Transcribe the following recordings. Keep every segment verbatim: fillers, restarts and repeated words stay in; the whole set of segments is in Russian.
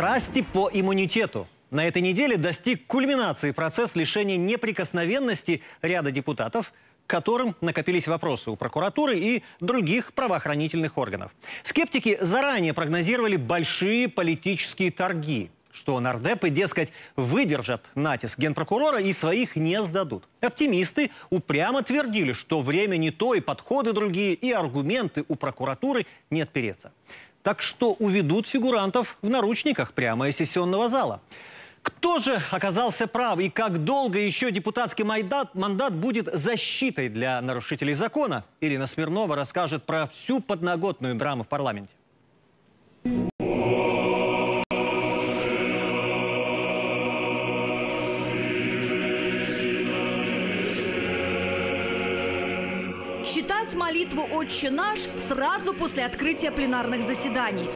Страсти по иммунитету. На этой неделе достиг кульминации процесс лишения неприкосновенности ряда депутатов, к которым накопились вопросы у прокуратуры и других правоохранительных органов. Скептики заранее прогнозировали большие политические торги, что нардепы, дескать, выдержат натиск генпрокурора и своих не сдадут. Оптимисты упрямо твердили, что время не то, и подходы другие, и аргументы у прокуратуры не отпереться. Так что уведут фигурантов в наручниках прямо из сессионного зала. Кто же оказался прав и как долго еще депутатский мандат, мандат будет защитой для нарушителей закона? Ирина Смирнова расскажет про всю подноготную драму в парламенте. Читать молитву «Отче наш» сразу после открытия пленарных заседаний.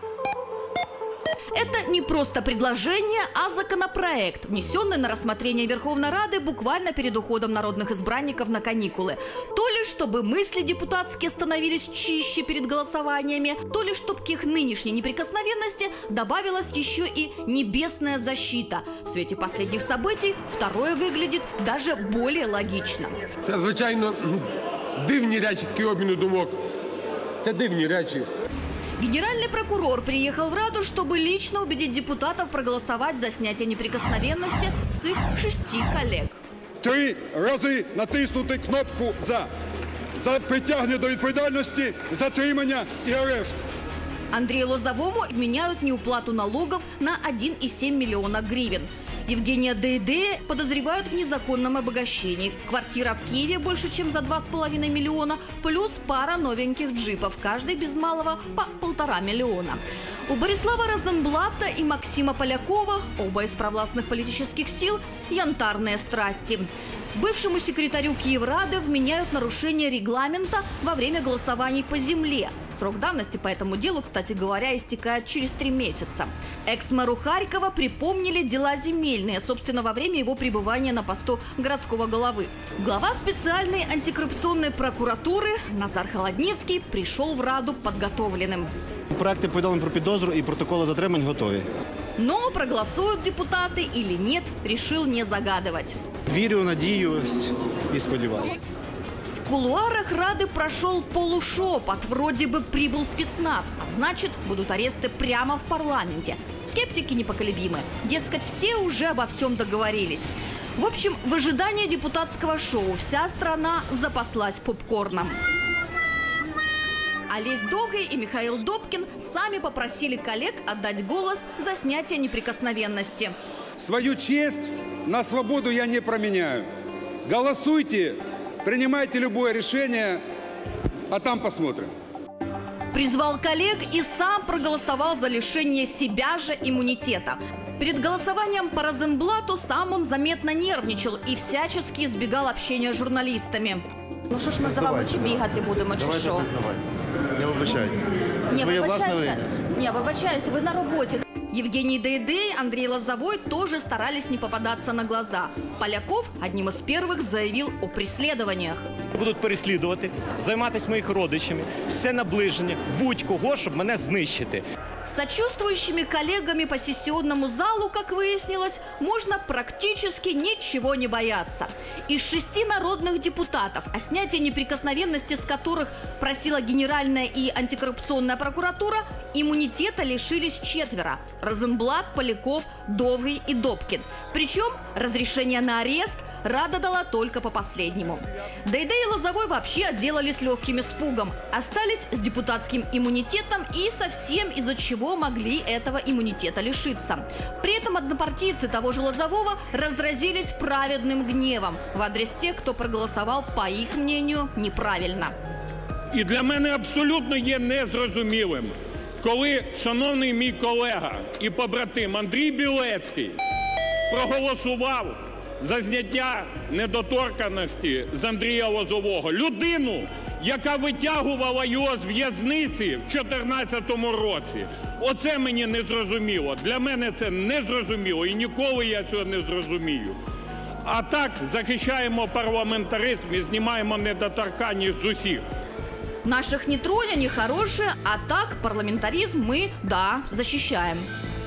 Это не просто предложение, а законопроект, внесенный на рассмотрение Верховной Рады буквально перед уходом народных избранников на каникулы. То ли чтобы мысли депутатские становились чище перед голосованиями, то ли чтобы к их нынешней неприкосновенности добавилась еще и небесная защита. В свете последних событий второе выглядит даже более логично. Звичайно, дивные речи, такие обмены думок. Это дивные речи. Генеральный прокурор приехал в Раду, чтобы лично убедить депутатов проголосовать за снятие неприкосновенности с их шести коллег. Три раза натиснути кнопку «За». За притягивание до ответственности, затримание и арест. Андрею Лозовому отменяют неуплату налогов на один и семь миллиона гривен. Евгения Дейдея подозревают в незаконном обогащении. Квартира в Киеве больше, чем за два с половиной миллиона, плюс пара новеньких джипов, каждый без малого по полтора миллиона. У Борислава Розенблата и Максима Полякова, оба из провластных политических сил, янтарные страсти. Бывшему секретарю Киеврады вменяют нарушение регламента во время голосований по земле. Срок давности по этому делу, кстати говоря, истекает через три месяца. Экс-мэру Харькова припомнили дела земельные, собственно, во время его пребывания на посту городского головы. Глава специальной антикоррупционной прокуратуры Назар Холодницкий пришел в Раду подготовленным. Проекты повідомлень про підозру и протоколы затримань готовы. Но проголосуют депутаты или нет, решил не загадывать. Верю, надеюсь и сподеваюсь. В кулуарах Рады прошел полушепот. Вроде бы прибыл спецназ, а значит, будут аресты прямо в парламенте. Скептики непоколебимы. Дескать, все уже обо всем договорились. В общем, в ожидании депутатского шоу вся страна запаслась попкорном. Олесь Довгий и Михаил Добкин сами попросили коллег отдать голос за снятие неприкосновенности. Свою честь на свободу я не променяю. Голосуйте, принимайте любое решение, а там посмотрим. Призвал коллег и сам проголосовал за лишение себя же иммунитета. Перед голосованием по Розенблату сам он заметно нервничал и всячески избегал общения с журналистами. Ну что ж мы за вами бегать будем, а что? Я вибачаюсь. Не вибачаюсь. Не вибачаюсь, вы на работе. Евгений Дейдей, Андрей Лозовой тоже старались не попадаться на глаза. Поляков одним из первых заявил о преследованиях. Будут переслідувати, займатися моїх родичами, все наближення, будь-кого, щоб мене знищити. С сочувствующими коллегами по сессионному залу, как выяснилось, можно практически ничего не бояться. Из шести народных депутатов, о снятии неприкосновенности с которых просила Генеральная и антикоррупционная прокуратура, иммунитета лишились четверо – Розенблат, Поляков, Довгий и Добкин. Причем разрешение на арест Рада дала только по последнему. Дейдей и Лозовой вообще отделались легким испугом. Остались с депутатским иммунитетом и совсем из-за чего могли этого иммунитета лишиться. При этом однопартийцы того же Лозового разразились праведным гневом в адрес тех, кто проголосовал, по их мнению, неправильно. И для меня абсолютно є незрозумілим, коли шановний мій колега і побратим Андрій Белецький проголосував за зняття недоторканності з Андрія Лозового. Людину, яка витягувала його з в'язниці в дві тисячі чотирнадцятому році. Оце мені не зрозуміло. Для мене це не зрозуміло і ніколи я цього не зрозумію. А так захищаємо парламентаризм і знімаємо недоторканність з усіх. Наших не троня, не хорошие, а так парламентаризм мы, да, защищаем.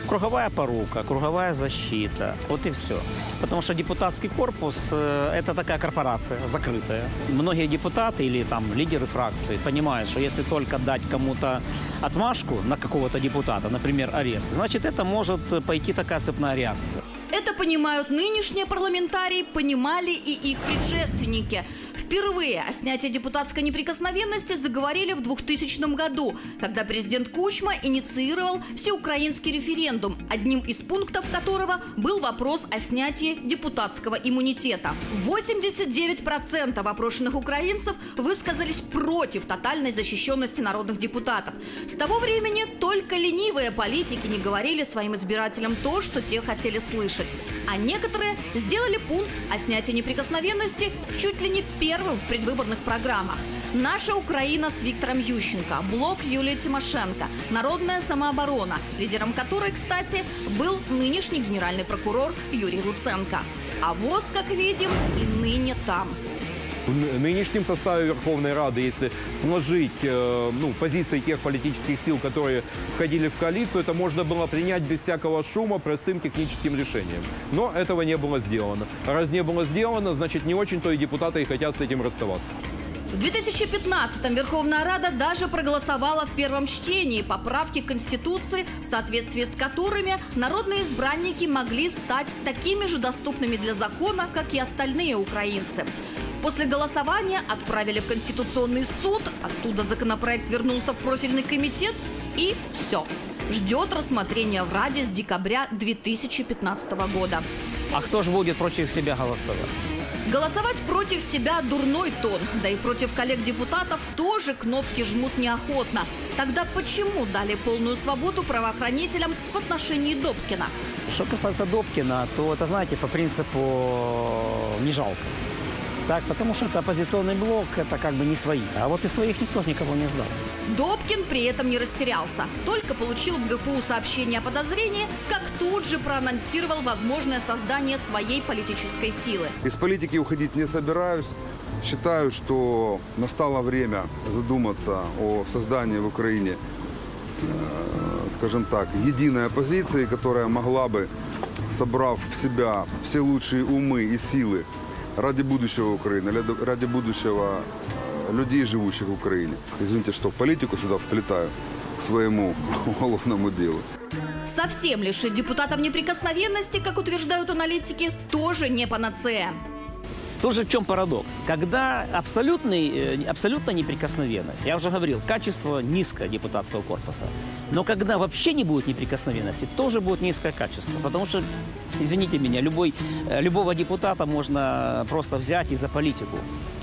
Круговая порука, круговая защита. Вот и все. Потому что депутатский корпус – это такая корпорация закрытая. Многие депутаты или там лидеры фракции понимают, что если только дать кому-то отмашку на какого-то депутата, например, арест, значит, это может пойти такая цепная реакция. Это понимают нынешние парламентарии, понимали и их предшественники. Впервые о снятии депутатской неприкосновенности заговорили в двухтысячном году, когда президент Кучма инициировал всеукраинский референдум, одним из пунктов которого был вопрос о снятии депутатского иммунитета. восемьдесят девять процентов опрошенных украинцев высказались против тотальной защищенности народных депутатов. С того времени только ленивые политики не говорили своим избирателям то, что те хотели слышать. А некоторые сделали пункт о снятии неприкосновенности чуть ли не первым в предвыборных программах. «Наша Украина» с Виктором Ющенко, блок Юлии Тимошенко, «Народная самооборона», лидером которой, кстати, был нынешний генеральный прокурор Юрий Луценко. А ВОЗ, как видим, и ныне там. В нынешнем составе Верховной Рады, если сложить ну, позиции тех политических сил, которые входили в коалицию, это можно было принять без всякого шума простым техническим решением. Но этого не было сделано. Раз не было сделано, значит, не очень-то и депутаты и хотят с этим расставаться. В две тысячи пятнадцатом Верховная Рада даже проголосовала в первом чтении поправки Конституции, в соответствии с которыми народные избранники могли стать такими же доступными для закона, как и остальные украинцы. После голосования отправили в Конституционный суд, оттуда законопроект вернулся в профильный комитет, и все. Ждет рассмотрения в Раде с декабря две тысячи пятнадцатого года. А кто же будет против себя голосовать? Голосовать против себя – дурной тон. Да и против коллег-депутатов тоже кнопки жмут неохотно. Тогда почему дали полную свободу правоохранителям в отношении Добкина? Что касается Добкина, то это, знаете, по принципу «не жалко». Так, потому что это оппозиционный блок, это как бы не свои. А вот и своих никто никого не сдал. Добкин при этом не растерялся. Только получил в ГПУ сообщение о подозрении, как тут же проанонсировал возможное создание своей политической силы. Из политики уходить не собираюсь. Считаю, что настало время задуматься о создании в Украине, скажем так, единой оппозиции, которая могла бы, собрав в себя все лучшие умы и силы, ради будущего Украины, ради будущего людей, живущих в Украине. Извините, что в политику сюда вплетаю, к своему уголовному делу. Совсем лишить депутатам неприкосновенности, как утверждают аналитики, тоже не панацея. Тоже в чем парадокс? Когда абсолютный, абсолютная неприкосновенность, я уже говорил, качество низкое депутатского корпуса, но когда вообще не будет неприкосновенности, тоже будет низкое качество. Потому что, извините меня, любой, любого депутата можно просто взять и за политику,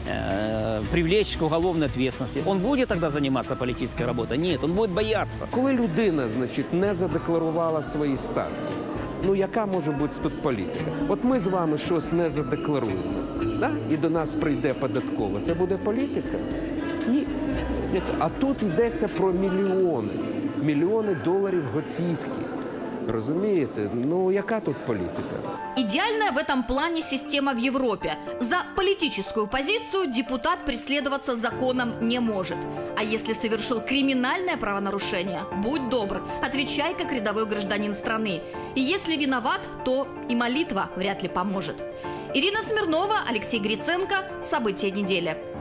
э, привлечь к уголовной ответственности. Он будет тогда заниматься политической работой? Нет, он будет бояться. Коли людина, значит, не задекларувала свои статки, ну, яка може бути тут політика? От ми з вами щось не задекларуємо, да? І до нас прийде податкова. Це буде політика? Ні. А тут йдеться про мільйони, мільйони доларів готівки. Разумеете, ну яка тут политика? Идеальная в этом плане система в Европе. За политическую позицию депутат преследоваться законом не может. А если совершил криминальное правонарушение, будь добр, отвечай как рядовой гражданин страны. И если виноват, то и молитва вряд ли поможет. Ирина Смирнова, Алексей Гриценко. События недели.